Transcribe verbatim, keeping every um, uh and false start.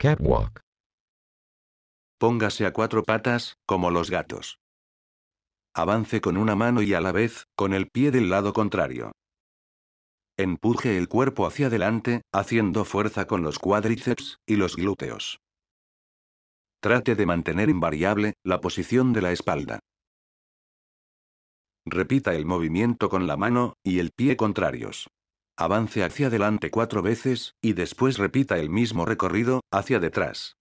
Catwalk. Póngase a cuatro patas, como los gatos. Avance con una mano y a la vez, con el pie del lado contrario. Empuje el cuerpo hacia adelante, haciendo fuerza con los cuádriceps y los glúteos. Trate de mantener invariable la posición de la espalda. Repita el movimiento con la mano y el pie contrarios. Avance hacia adelante cuatro veces, y después repita el mismo recorrido, hacia detrás.